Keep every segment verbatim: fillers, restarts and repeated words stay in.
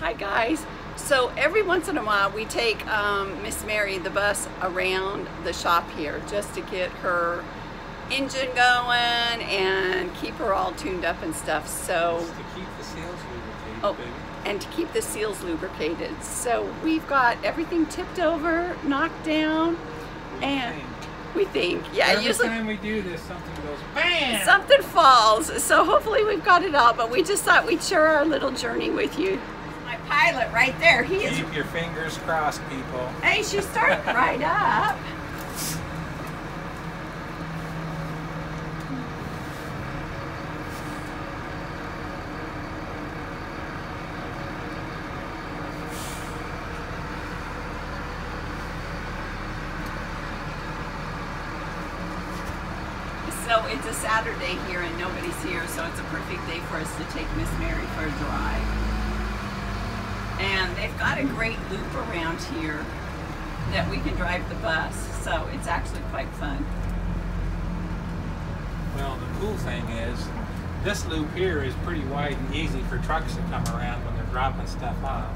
Hi guys. So every once in a while we take um, Miss Mary, the bus, around the shop here just to get her engine going and keep her all tuned up and stuff. So just to keep the seals lubricated, oh, baby. And to keep the seals lubricated. So we've got everything tipped over, knocked down, we and think. we think. Yeah, every usually time we do this, something goes bam. Something falls. So hopefully we've got it all. But we just thought we'd share our little journey with you. My pilot right there. He keep is. Keep your fingers crossed, people. Hey, she started right up. So it's a Saturday here and nobody's here, so it's a perfect day for us to take Miss Mary for a drive. And they've got a great loop around here that we can drive the bus, so it's actually quite fun. Well, the cool thing is, this loop here is pretty wide and easy for trucks to come around when they're dropping stuff off.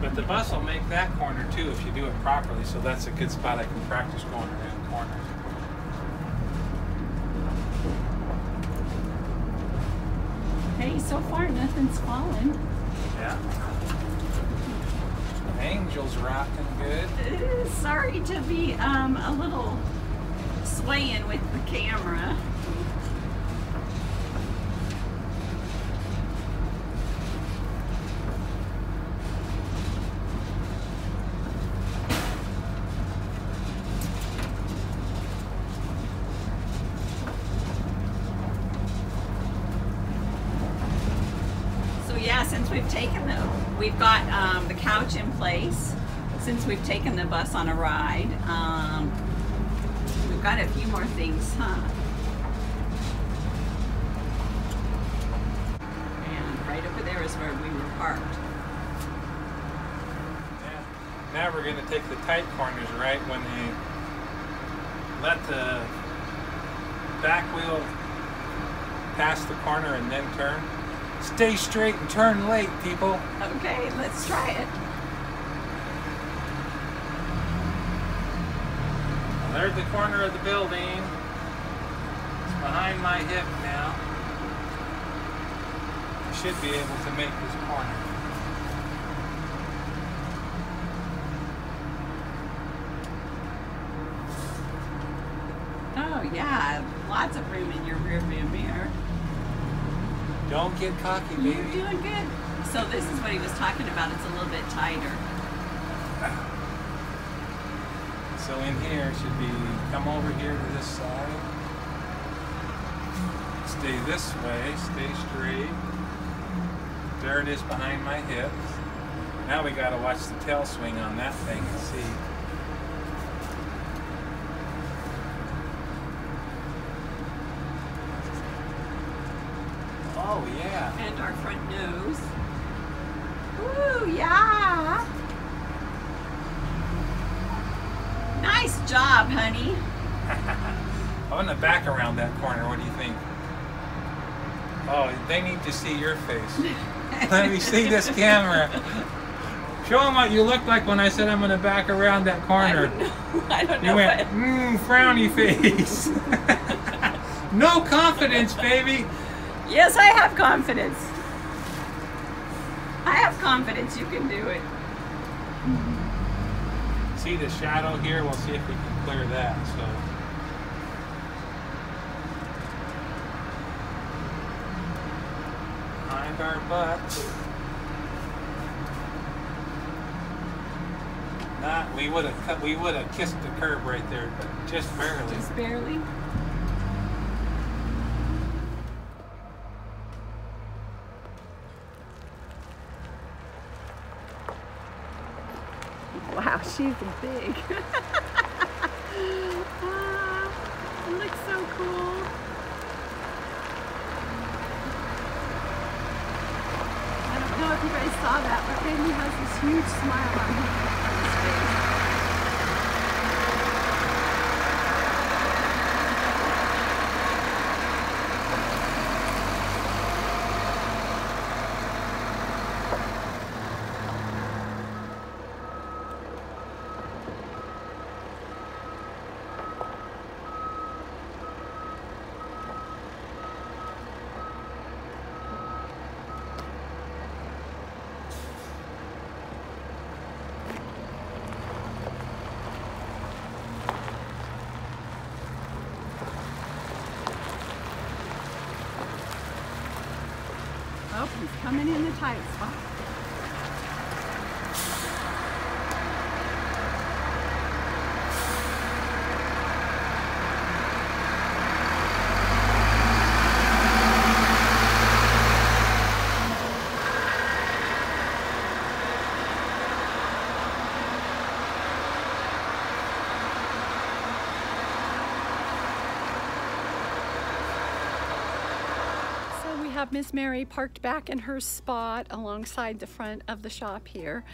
But the bus will make that corner too if you do it properly, so that's a good spot I can practice going around corners. Hey, so far nothing's fallen. Yeah. Angel's rocking good. Sorry to be um, a little swaying with the camera. Yeah, since we've taken the, we've got um, the couch in place, since we've taken the bus on a ride, um, we've got a few more things, huh? And right over there is where we were parked. Yeah. Now we're going to take the tight corners right when they let the back wheel pass the corner and then turn. Stay straight and turn late, people. Okay, let's try it. Well, there's the corner of the building. It's behind my hip now. I should be able to make this corner. Oh yeah, lots of room in your rearview mirror. Don't get cocky, baby. You're doing good. So this is what he was talking about. It's a little bit tighter. So in here should be, come over here to this side. Stay this way. Stay straight. There it is behind my hips. Now we got to watch the tail swing on that thing and see. Oh, yeah. And our front nose. Ooh, yeah. Nice job, honey. I want to back around that corner. What do you think? Oh, they need to see your face. Let me see this camera. Show them what you looked like when I said I'm going to back around that corner. I don't know. I don't know. You went, mmm, frowny face. No confidence, baby. Yes, I have confidence. I have confidence you can do it. See the shadow here? We'll see if we can clear that. So behind our butts. Not. We would have cut. We would have kissed the curb right there, but just barely. Just barely. Wow, she's big. Ah, it looks so cool. I don't know if you guys saw that, but Randy has this huge smile on his face. Nelson's coming in the tight spot. Have Miss Mary parked back in her spot alongside the front of the shop here,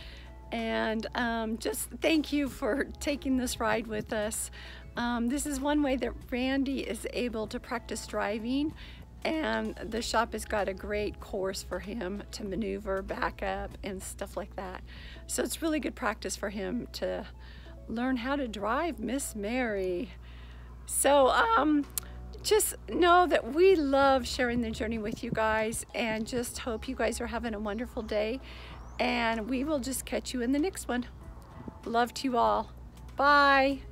and um, just thank you for taking this ride with us. Um, this is one way that Randy is able to practice driving, and the shop has got a great course for him to maneuver, back up, and stuff like that. So it's really good practice for him to learn how to drive Miss Mary. So um, just know that we love sharing the journey with you guys, and just hope you guys are having a wonderful day, and we will just catch you in the next one. Love to you all. Bye.